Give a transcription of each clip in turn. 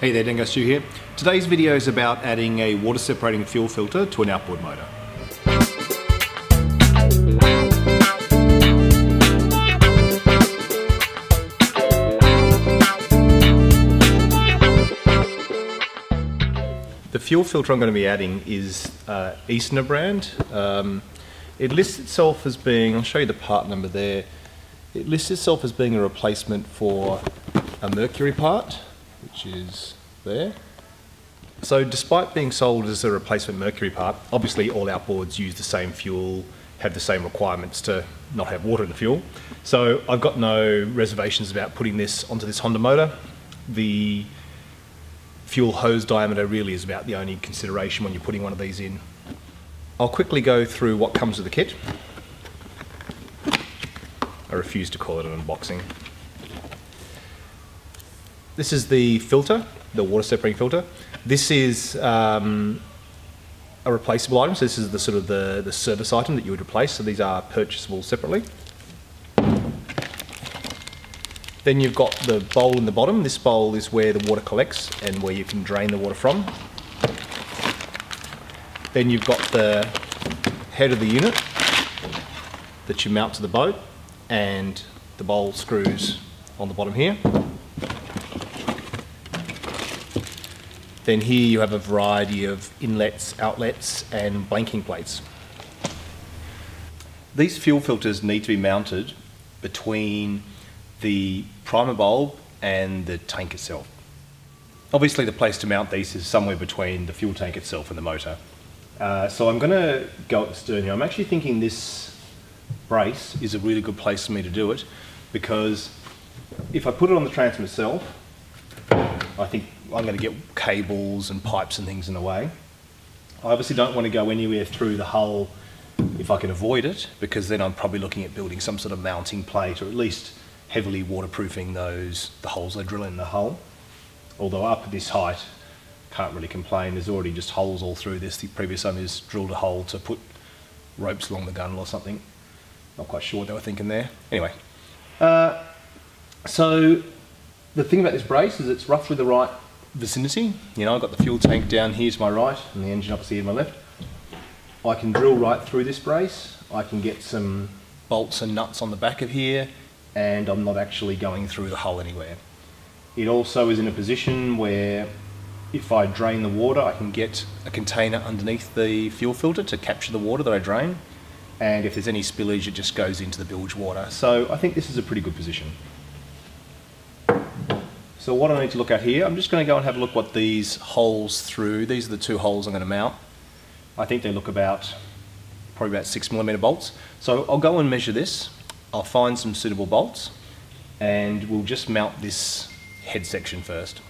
Hey there, Dingo Stu here. Today's video is about adding a water separating fuel filter to an outboard motor. The fuel filter I'm going to be adding is Easterner brand. It lists itself as being, I'll show you the part number there, it lists itself as being a replacement for a Mercury part, which is there. So despite being sold as a replacement Mercury part, obviously all outboards use the same fuel, have the same requirements to not have water in the fuel. So I've got no reservations about putting this onto this Honda motor. The fuel hose diameter really is about the only consideration when you're putting one of these in. I'll quickly go through what comes with the kit. I refuse to call it an unboxing. This is the filter, the water separating filter. This is a replaceable item, so this is the sort of the service item that you would replace, so these are purchasable separately. Then you've got the bowl in the bottom. This bowl is where the water collects and where you can drain the water from. Then you've got the head of the unit that you mount to the boat, and the bowl screws on the bottom here. Then here you have a variety of inlets, outlets and blanking plates. These fuel filters need to be mounted between the primer bulb and the tank itself. Obviously the place to mount these is somewhere between the fuel tank itself and the motor. So I'm going to go at the stern here. I'm actually thinking this brace is a really good place for me to do it, because if I put it on the transom itself, I think I'm going to get cables and pipes and things in the way. I obviously don't want to go anywhere through the hull if I can avoid it, because then I'm probably looking at building some sort of mounting plate, or at least heavily waterproofing the holes I drill in the hull. Although up at this height, can't really complain, there's already just holes all through this. The previous owners drilled a hole to put ropes along the gunnel or something. Not quite sure what they were thinking there. Anyway, so the thing about this brace is it's roughly the right vicinity. You know, I've got the fuel tank down here to my right and the engine obviously to my left. I can drill right through this brace. I can get some bolts and nuts on the back of here, and I'm not actually going through the hull anywhere. It also is in a position where if I drain the water, I can get a container underneath the fuel filter to capture the water that I drain, and if there's any spillage it just goes into the bilge water. So I think this is a pretty good position. So what I need to look at here, I'm just going to go and have a look what these holes through, these are the two holes I'm going to mount. I think they look about, probably about 6mm bolts. So I'll go and measure this, I'll find some suitable bolts, and we'll just mount this head section first.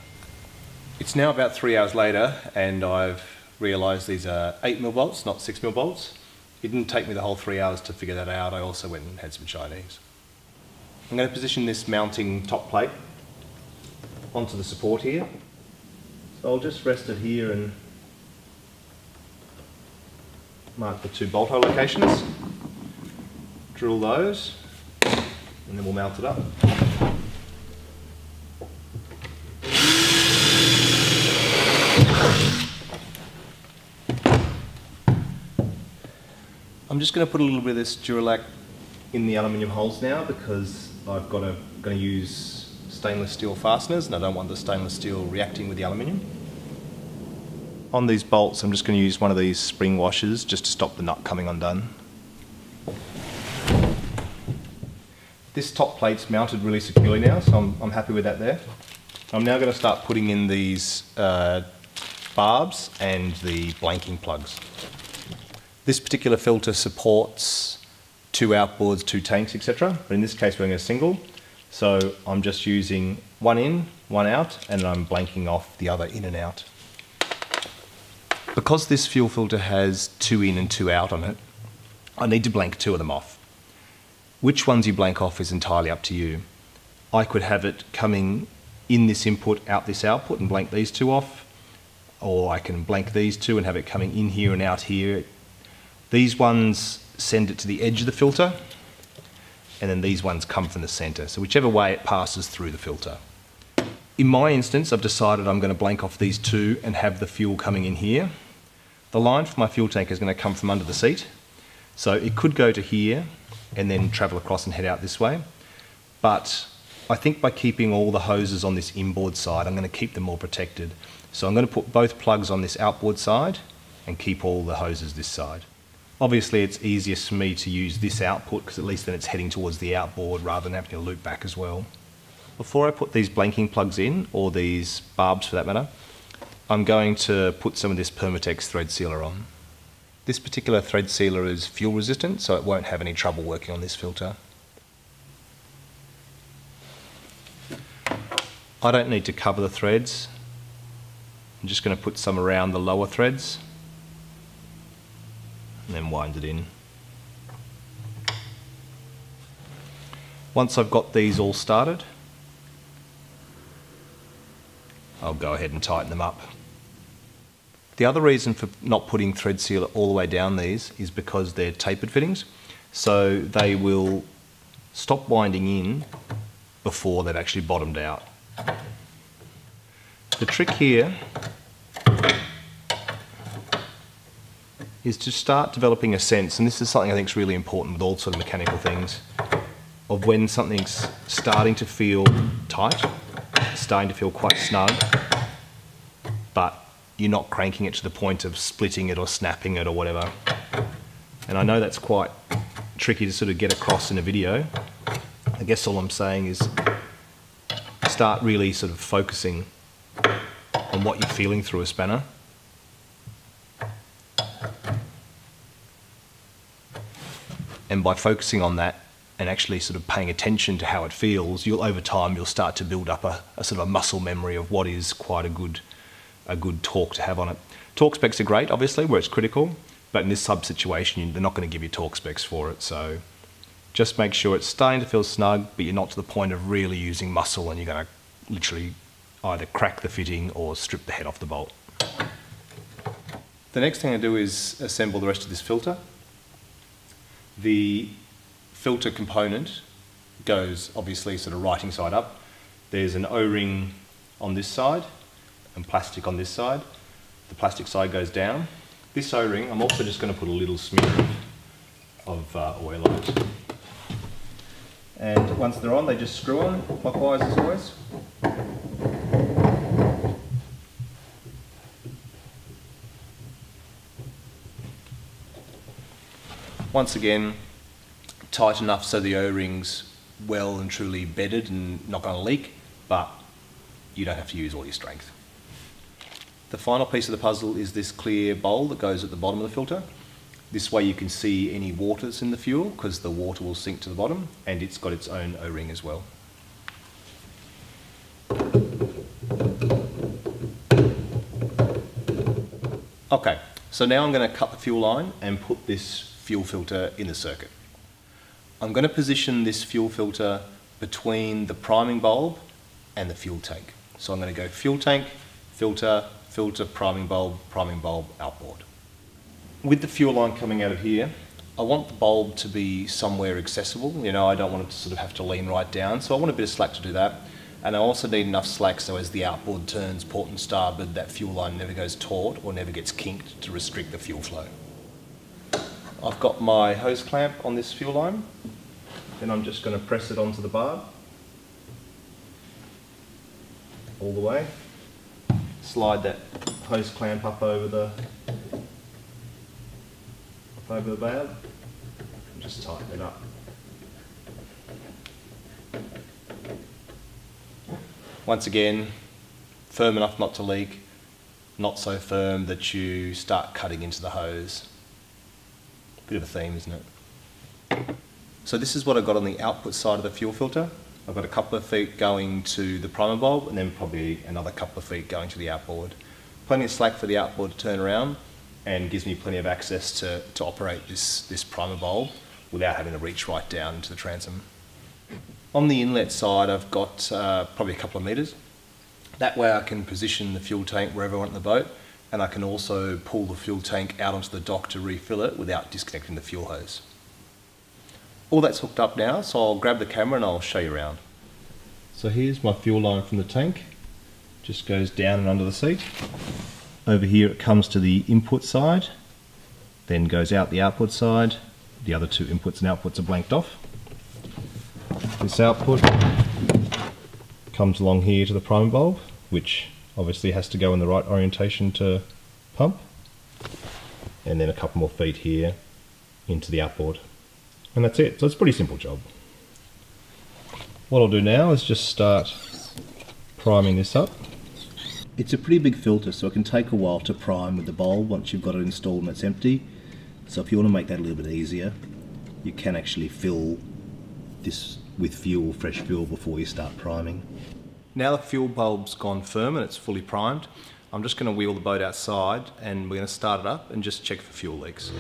It's now about 3 hours later and I've realised these are 8mm bolts, not 6mm bolts. It didn't take me the whole 3 hours to figure that out. I also went and had some Chinese. I'm going to position this mounting top plate onto the support here. So I'll just rest it here and mark the two bolt hole locations, drill those, and then we'll mount it up. I'm just going to put a little bit of this Duralac in the aluminium holes now, because I've got going to use stainless steel fasteners and I don't want the stainless steel reacting with the aluminium. On these bolts I'm just going to use one of these spring washers just to stop the nut coming undone. This top plate's mounted really securely now, so I'm happy with that there. I'm now going to start putting in these barbs and the blanking plugs. This particular filter supports two outboards, two tanks, etc. But in this case we're going a single. So I'm just using one in, one out, and I'm blanking off the other in and out. Because this fuel filter has two in and two out on it, I need to blank two of them off. Which ones you blank off is entirely up to you. I could have it coming in this input, out this output, and blank these two off. Or I can blank these two and have it coming in here and out here. These ones send it to the edge of the filter, and then these ones come from the centre. So whichever way it passes through the filter. In my instance, I've decided I'm going to blank off these two and have the fuel coming in here. The line for my fuel tank is going to come from under the seat. So it could go to here and then travel across and head out this way. But I think by keeping all the hoses on this inboard side, I'm going to keep them all protected. So I'm going to put both plugs on this outboard side and keep all the hoses this side. Obviously, it's easiest for me to use this output because at least then it's heading towards the outboard rather than having to loop back as well. Before I put these blanking plugs in, or these barbs for that matter, I'm going to put some of this Permatex thread sealer on. This particular thread sealer is fuel resistant, so it won't have any trouble working on this filter. I don't need to cover the threads. I'm just going to put some around the lower threads and then wind it in. Once I've got these all started, I'll go ahead and tighten them up. The other reason for not putting thread sealer all the way down these is because they're tapered fittings, so they will stop winding in before they've actually bottomed out. The trick here is to start developing a sense, and this is something I think is really important with all sort of mechanical things, of when something's starting to feel tight, starting to feel quite snug, but you're not cranking it to the point of splitting it or snapping it or whatever. And I know that's quite tricky to sort of get across in a video. I guess all I'm saying is start really sort of focusing on what you're feeling through a spanner. And by focusing on that, and actually sort of paying attention to how it feels, you'll over time you'll start to build up a sort of a muscle memory of what is quite a good torque to have on it. Torque specs are great, obviously, where it's critical, but in this sub situation, they're not going to give you torque specs for it. So just make sure it's starting to feel snug, but you're not to the point of really using muscle and you're going to literally either crack the fitting or strip the head off the bolt. The next thing I do is assemble the rest of this filter. The filter component goes obviously sort of writing side up. There's an O-ring on this side and plastic on this side. The plastic side goes down. This O-ring, I'm also just going to put a little smear of oil on it. And once they're on, they just screw on clockwise as always. Once again, tight enough so the O-ring's well and truly bedded and not going to leak, but you don't have to use all your strength. The final piece of the puzzle is this clear bowl that goes at the bottom of the filter. This way you can see any water that's in the fuel because the water will sink to the bottom, and it's got its own O-ring as well. Okay, so now I'm going to cut the fuel line and put this fuel filter in the circuit. I'm going to position this fuel filter between the priming bulb and the fuel tank. So I'm going to go fuel tank, filter, filter, priming bulb, outboard. With the fuel line coming out of here, I want the bulb to be somewhere accessible. You know, I don't want it to sort of have to lean right down, so I want a bit of slack to do that. And I also need enough slack so as the outboard turns port and starboard, that fuel line never goes taut or never gets kinked to restrict the fuel flow. I've got my hose clamp on this fuel line, then I'm just going to press it onto the barb all the way, slide that hose clamp up over the barb, and just tighten it up. Once again, firm enough not to leak, not so firm that you start cutting into the hose. Bit of a theme, isn't it? So this is what I've got on the output side of the fuel filter. I've got a couple of feet going to the primer bulb and then probably another couple of feet going to the outboard. Plenty of slack for the outboard to turn around and gives me plenty of access to operate this primer bulb without having to reach right down into the transom. On the inlet side I've got probably a couple of metres. That way I can position the fuel tank wherever I want in the boat, and I can also pull the fuel tank out onto the dock to refill it without disconnecting the fuel hose. All that's hooked up now, so I'll grab the camera and I'll show you around. So here's my fuel line from the tank. just goes down and under the seat. Over here it comes to the input side, then goes out the output side. The other two inputs and outputs are blanked off. This output comes along here to the primer bulb, which obviously has to go in the right orientation to pump, and then a couple more feet here into the outboard, and that's it. So it's a pretty simple job. What I'll do now is just start priming this up. It's a pretty big filter, so it can take a while to prime with the bulb once you've got it installed and it's empty. So if you want to make that a little bit easier, you can actually fill this with fuel, fresh fuel, before you start priming. Now the fuel bulb's gone firm and it's fully primed, I'm just going to wheel the boat outside and we're going to start it up and just check for fuel leaks.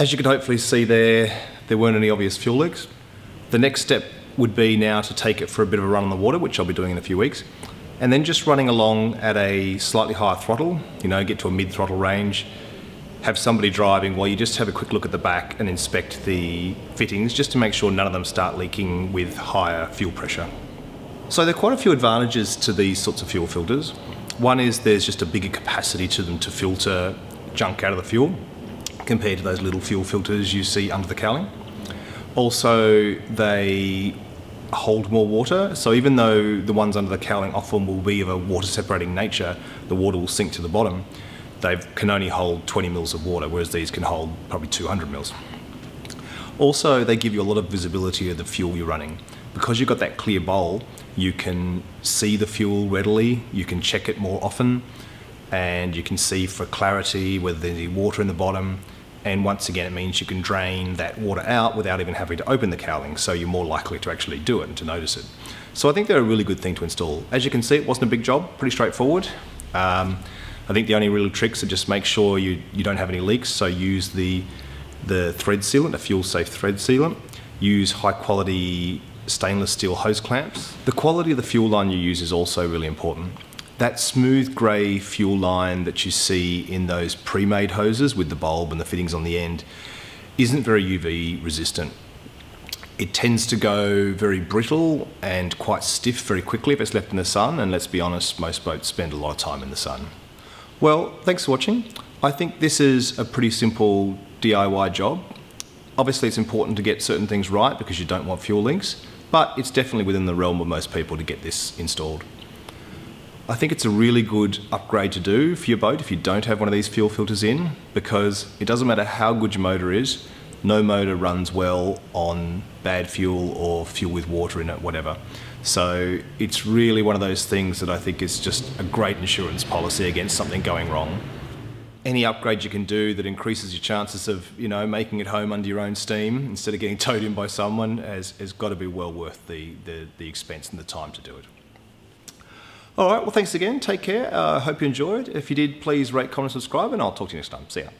As you can hopefully see there weren't any obvious fuel leaks. The next step would be now to take it for a bit of a run on the water, which I'll be doing in a few weeks, and then just running along at a slightly higher throttle, you know, get to a mid-throttle range, have somebody driving while you just have a quick look at the back and inspect the fittings just to make sure none of them start leaking with higher fuel pressure. So there are quite a few advantages to these sorts of fuel filters. One is there's just a bigger capacity to them to filter junk out of the fuel, compared to those little fuel filters you see under the cowling. Also, they hold more water, so even though the ones under the cowling often will be of a water separating nature, the water will sink to the bottom, they can only hold 20 mils of water, whereas these can hold probably 200 mils. Also, they give you a lot of visibility of the fuel you're running. Because you've got that clear bowl, you can see the fuel readily, you can check it more often, and you can see for clarity whether there's any water in the bottom. And once again, it means you can drain that water out without even having to open the cowling, so you're more likely to actually do it and to notice it. So I think they're a really good thing to install. As you can see, it wasn't a big job, pretty straightforward. I think the only real tricks are just make sure you don't have any leaks, so use the thread sealant, a fuel-safe thread sealant. Use high-quality stainless steel hose clamps. The quality of the fuel line you use is also really important. That smooth grey fuel line that you see in those pre-made hoses with the bulb and the fittings on the end isn't very UV resistant. It tends to go very brittle and quite stiff very quickly if it's left in the sun, and let's be honest, most boats spend a lot of time in the sun. Well, thanks for watching. I think this is a pretty simple DIY job. Obviously it's important to get certain things right because you don't want fuel leaks, but it's definitely within the realm of most people to get this installed. I think it's a really good upgrade to do for your boat if you don't have one of these fuel filters in, because it doesn't matter how good your motor is, no motor runs well on bad fuel or fuel with water in it, whatever. So it's really one of those things that I think is just a great insurance policy against something going wrong. Any upgrade you can do that increases your chances of, you know, making it home under your own steam instead of getting towed in by someone has got to be well worth the expense and the time to do it. All right, well, thanks again. Take care. I hope you enjoyed. If you did, please rate, comment, subscribe, and I'll talk to you next time. See ya.